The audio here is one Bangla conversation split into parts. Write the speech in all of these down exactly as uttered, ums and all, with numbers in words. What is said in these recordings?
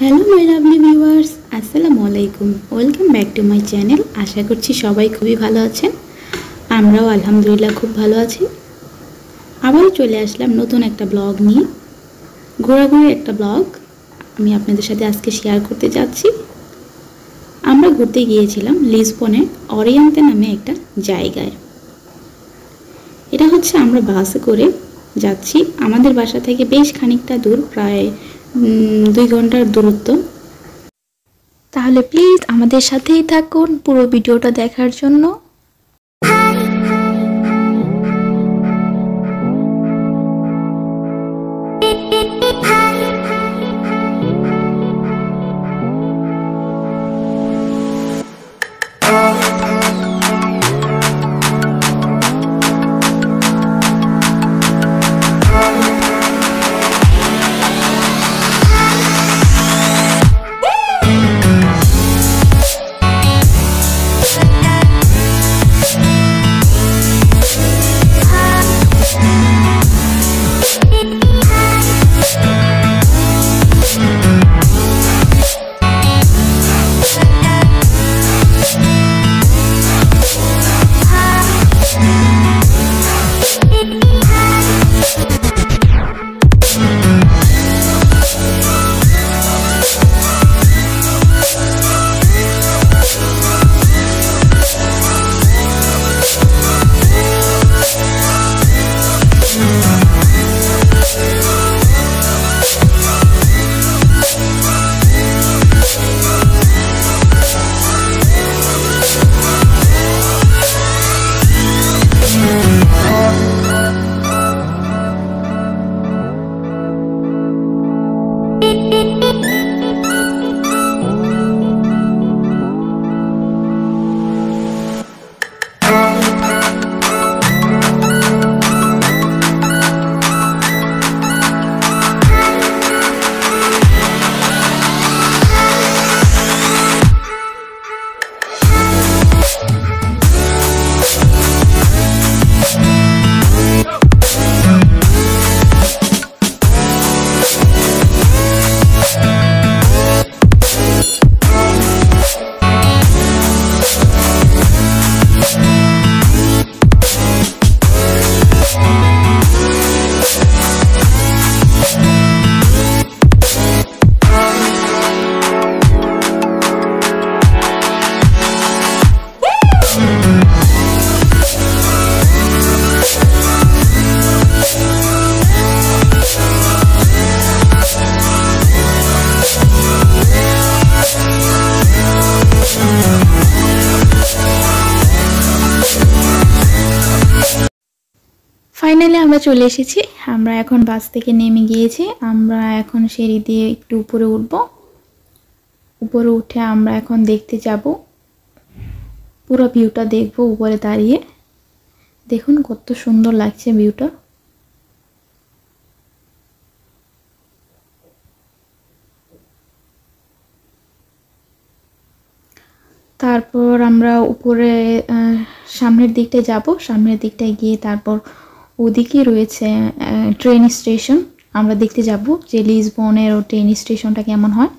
হ্যালো মাই লাভলি ভিউয়ার্স, আসসালামু আলাইকুম। Welcome back to my channel. আশা করছি সবাই খুবই ভালো আছেন। আমরাও আলহামদুলিল্লাহ খুব ভালো আছি। আবারও চলে আসলাম নতুন একটা ব্লগ নিয়ে, ঘোরাঘুরি একটা ব্লগ আমি আপনাদের সাথে আজকে শেয়ার করতে যাচ্ছি। আমরা ঘুরতে গিয়েছিলাম লিসবনের অরিয়েন্তে নামে একটা জায়গায়। এটা হচ্ছে আমরা বাসে করে যাচ্ছি, আমাদের বাসা থেকে বেশ খানিকটা দূর, প্রায় দুই ঘন্টার দূরত্ব। তাহলে প্লিজ আমাদের সাথেই থাকুন পুরো ভিডিওটা দেখার জন্য। ফাইনালি আমরা চলে এসেছি। আমরা এখন বাস থেকে নেমে গিয়েছি। আমরা এখন সিঁড়ি দিয়ে একটু উপরে উঠব। উপরে উঠে আমরা এখন দেখতে যাব, পুরো ভিউটা দেখব উপরে দাঁড়িয়ে। দেখুন কত সুন্দর লাগছে ভিউটা। তারপর আমরা উপরে সামনের দিকটা যাব। সামনের দিকটা গিয়ে তারপর ওদিকে রয়েছে ট্রেন স্টেশন। আমরা দেখতে যাব যে লিসবনের ও ট্রেন স্টেশনটা কেমন হয়।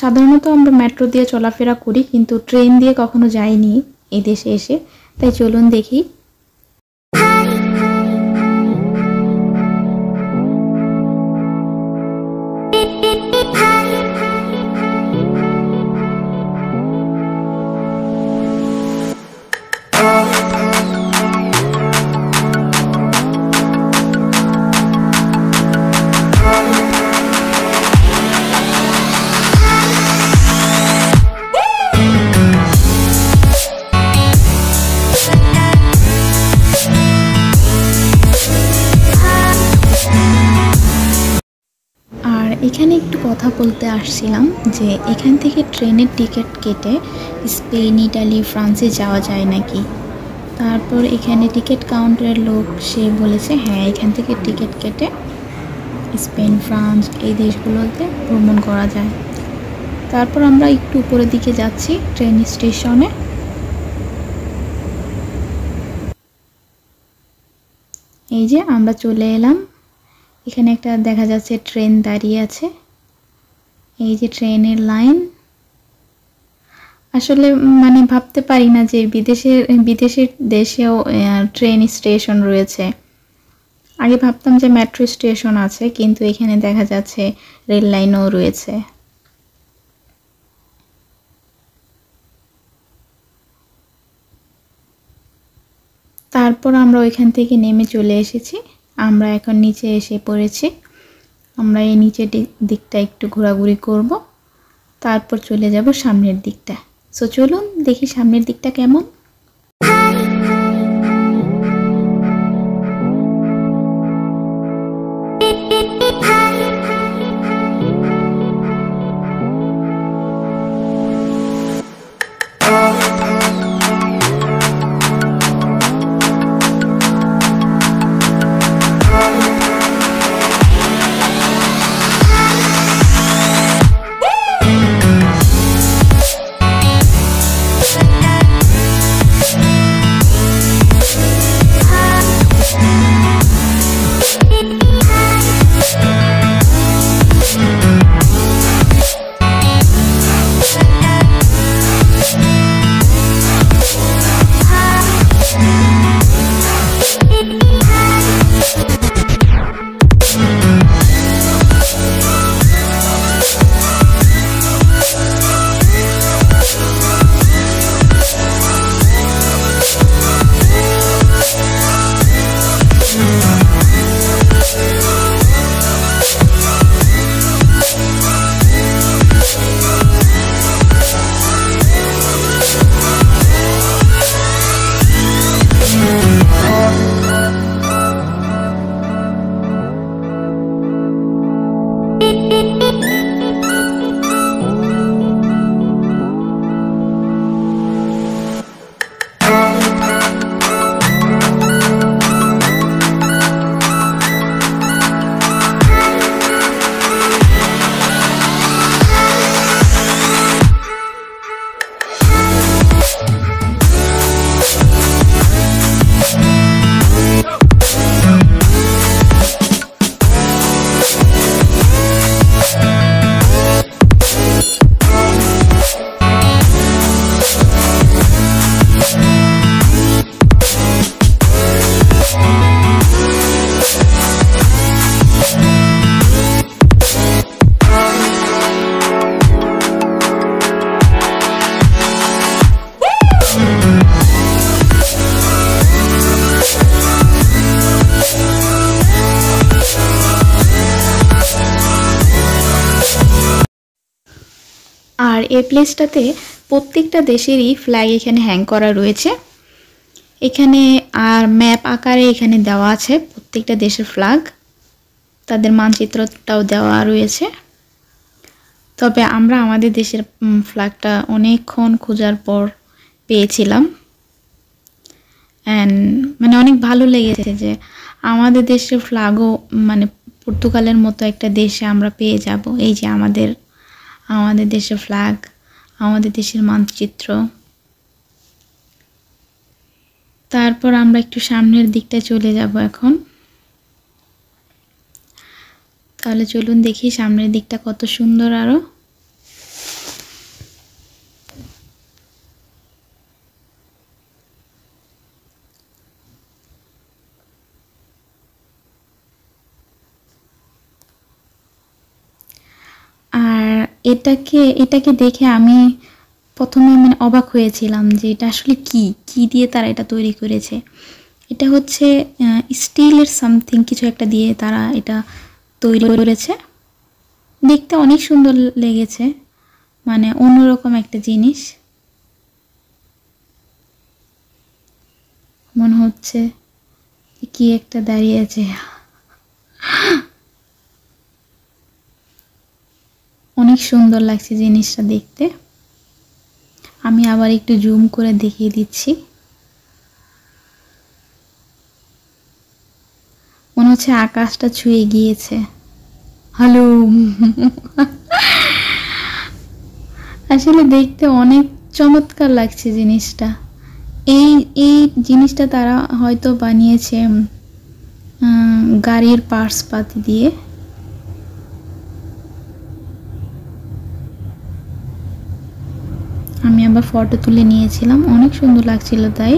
সাধারণত আমরা মেট্রো দিয়ে চলাফেরা করি, কিন্তু ট্রেন দিয়ে কখনো যাইনি এদেশে এসে। তাই চলুন দেখি। এখানে একটু কথা বলতে আসছিলাম যে এখান থেকে ট্রেনের টিকিট কেটে স্পেন, ইটালি, ফ্রান্সে যাওয়া যায় নাকি। তারপর এখানে টিকিট কাউন্টারের লোক, সে বলেছে হ্যাঁ, এখান থেকে টিকিট কেটে স্পেন, ফ্রান্স এই দেশগুলোতে ভ্রমণ করা যায়। তারপর আমরা একটু উপরের দিকে যাচ্ছি ট্রেন স্টেশনে। এই যে আমরা চলে এলাম এখানে একটা দেখা যাচ্ছে ট্রেন দাঁড়িয়ে আছে, এই যে ট্রেনের লাইন। আসলে মানে ভাবতে পারি না যে বিদেশের বিদেশের দেশেও ট্রেন স্টেশন রয়েছে। আগে ভাবতাম যে মেট্রো স্টেশন আছে, কিন্তু এখানে দেখা যাচ্ছে রেল লাইনও রয়েছে। তারপর আমরা ওইখান থেকে নেমে চলে এসেছি, আমরা এখন নিচে এসে পড়েছি। আমরা এই নিচের দিকটা একটু ঘোরাঘুরি করব, তারপর চলে যাব সামনের দিকটা। সো চলুন দেখি সামনের দিকটা কেমন। আর এই প্লেসটাতে প্রত্যেকটা দেশেরই ফ্ল্যাগ এখানে হ্যাং করা রয়েছে, এখানে আর ম্যাপ আকারে এখানে দেওয়া আছে প্রত্যেকটা দেশের ফ্ল্যাগ, তাদের মানচিত্রটাও দেওয়া রয়েছে। তবে আমরা আমাদের দেশের ফ্ল্যাগটা অনেকক্ষণ খোঁজার পর পেয়েছিলাম, অ্যান্ড মানে অনেক ভালো লেগেছে যে আমাদের দেশের ফ্ল্যাগও মানে পর্তুগালের মতো একটা দেশে আমরা পেয়ে যাব। এই যে আমাদের আমাদের দেশের ফ্ল্যাগ, আমাদের দেশের মানচিত্র। তারপর আমরা একটু সামনের দিকটা চলে যাব এখন। তাহলে চলুন দেখি সামনের দিকটা কত সুন্দর। আরো এটাকে এটাকে দেখে আমি প্রথমে মানে অবাক হয়েছিলাম যে এটা আসলে কি কি দিয়ে তারা এটা তৈরি করেছে। এটা হচ্ছে স্টিলের সামথিং কিছু একটা দিয়ে তারা এটা তৈরি করেছে, দেখতে অনেক সুন্দর লেগেছে, মানে অন্যরকম একটা জিনিস মনে হচ্ছে। কি একটা দাঁড়িয়ে আছে, অনেক সুন্দর লাগছে জিনিসটা দেখতে। আমি আবার একটু জুম করে দেখিয়ে দিচ্ছি, মনে হচ্ছে আকাশটা ছুঁয়ে গিয়েছে। হ্যালো, আসলে দেখতে অনেক চমৎকার লাগছে জিনিসটা। এই এই জিনিসটা তারা হয়তো বানিয়েছে গাড়ির পার্টস পাতি দিয়ে আমি আবার ফটো তুলে নিয়েছিলাম, অনেক সুন্দর লাগছিল। তাই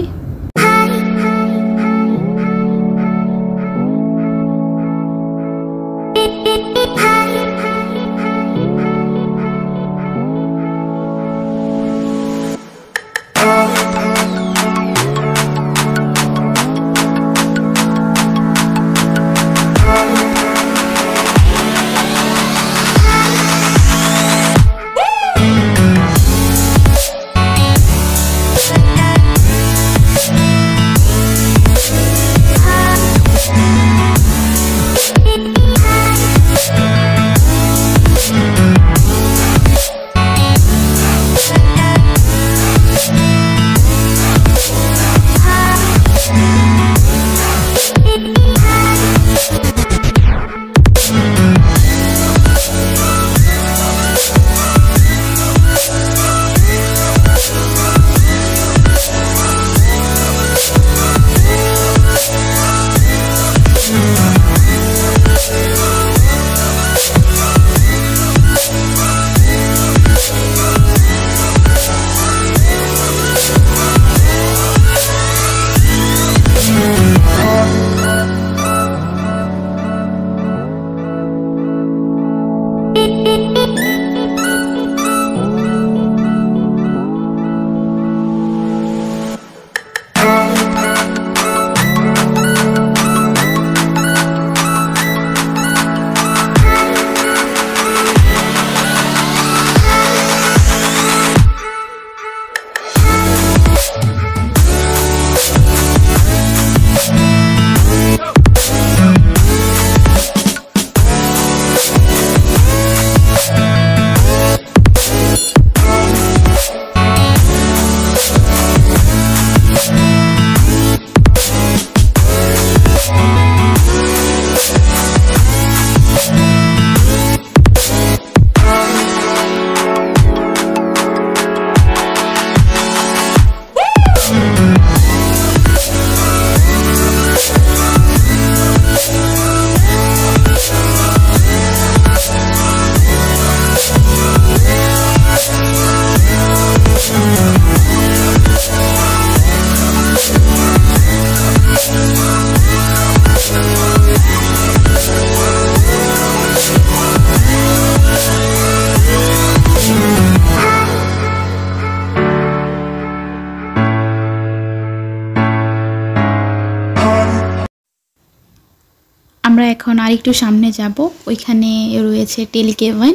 আমরা এখন আর একটু সামনে যাব, ওইখানে রয়েছে টেলিকেভেন,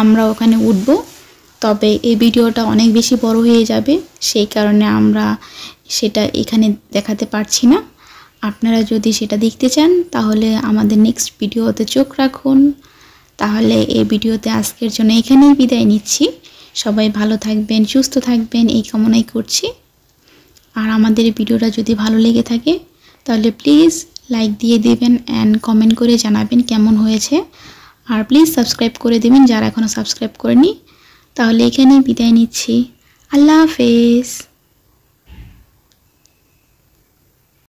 আমরা ওখানে উঠব। তবে এই ভিডিওটা অনেক বেশি বড় হয়ে যাবে, সেই কারণে আমরা সেটা এখানে দেখাতে পারছি না। আপনারা যদি সেটা দেখতে চান তাহলে আমাদের নেক্সট ভিডিওতে চোখ রাখুন। তাহলে এই ভিডিওতে আজকের জন্য এখানেই বিদায় নিচ্ছি। সবাই ভালো থাকবেন, সুস্থ থাকবেন, এই কামনাই করছি। আর আমাদের ভিডিওটা যদি ভালো লেগে থাকে তাহলে প্লিজ লাইক দিয়ে দেবেন অ্যান্ড কমেন্ট করে জানাবেন কেমন হয়েছে। আর প্লিজ সাবস্ক্রাইব করে দেবেন যারা এখনও সাবস্ক্রাইব করেনি। তাহলে এখানেই বিদায় নিচ্ছি। আল্লাহ হাফেজ।